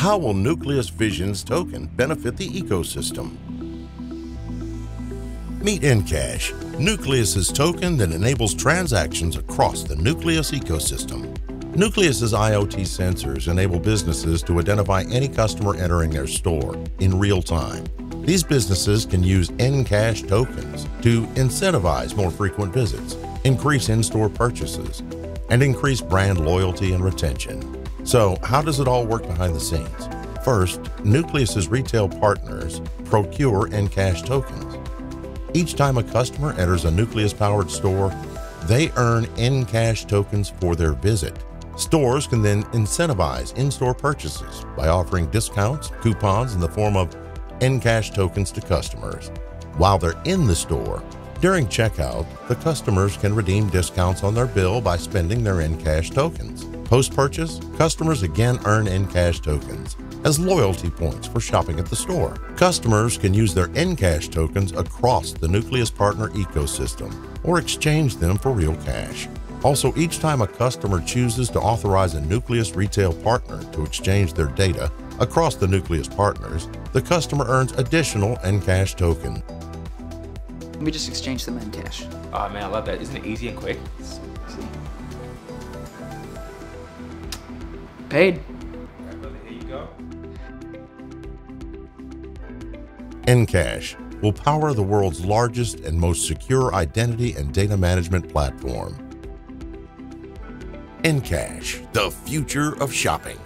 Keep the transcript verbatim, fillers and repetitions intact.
How will Nucleus Vision's token benefit the ecosystem? Meet nCash, Nucleus's token that enables transactions across the Nucleus ecosystem. Nucleus's I O T sensors enable businesses to identify any customer entering their store in real time. These businesses can use nCash tokens to incentivize more frequent visits, increase in-store purchases, and increase brand loyalty and retention. So, how does it all work behind the scenes? First, Nucleus's retail partners procure nCash tokens. Each time a customer enters a Nucleus-powered store, they earn nCash tokens for their visit. Stores can then incentivize in-store purchases by offering discounts, coupons in the form of nCash tokens to customers. While they're in the store, during checkout, the customers can redeem discounts on their bill by spending their nCash tokens. Post-purchase, customers again earn nCash tokens as loyalty points for shopping at the store. Customers can use their nCash tokens across the Nucleus partner ecosystem or exchange them for real cash. Also, each time a customer chooses to authorize a Nucleus retail partner to exchange their data across the Nucleus partners, the customer earns additional nCash token. We just exchange them in cash. Oh man, I love that. Isn't it easy and quick? It's easy. Paid. Here you go. nCash will power the world's largest and most secure identity and data management platform. nCash, the future of shopping.